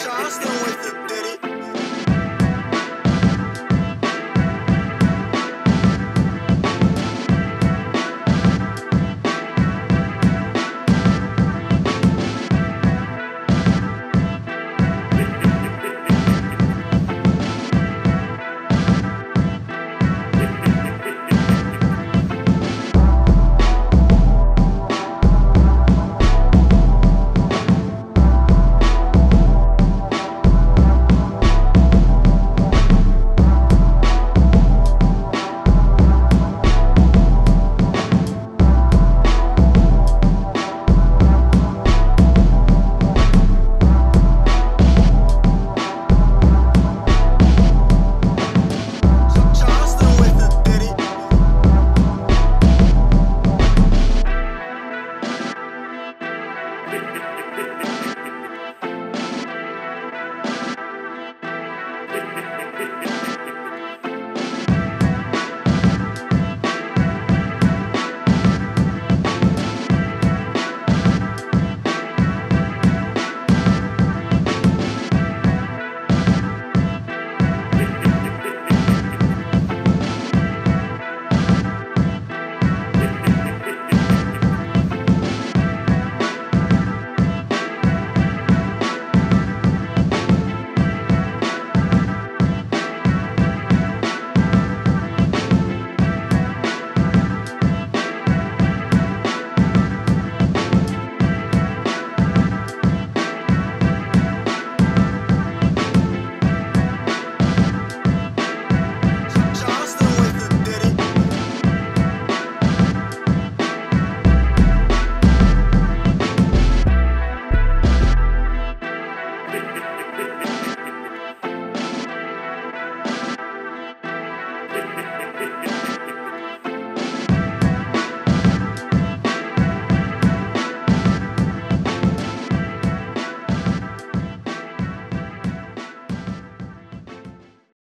trust